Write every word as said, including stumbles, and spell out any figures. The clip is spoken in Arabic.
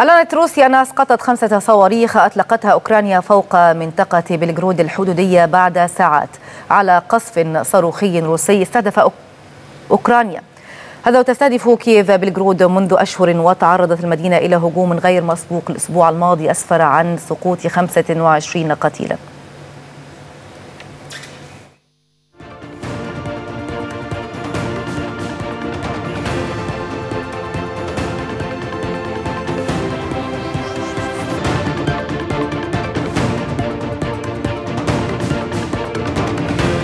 أعلنت روسيا أنها أسقطت خمسة صواريخ أطلقتها أوكرانيا فوق منطقة بلغرود الحدودية بعد ساعات على قصف صاروخي روسي استهدف أوكرانيا. هذا تستهدف كييف بلغرود منذ أشهر، وتعرضت المدينة إلى هجوم غير مسبوق الأسبوع الماضي أسفر عن سقوط خمسة وعشرين قتيلا.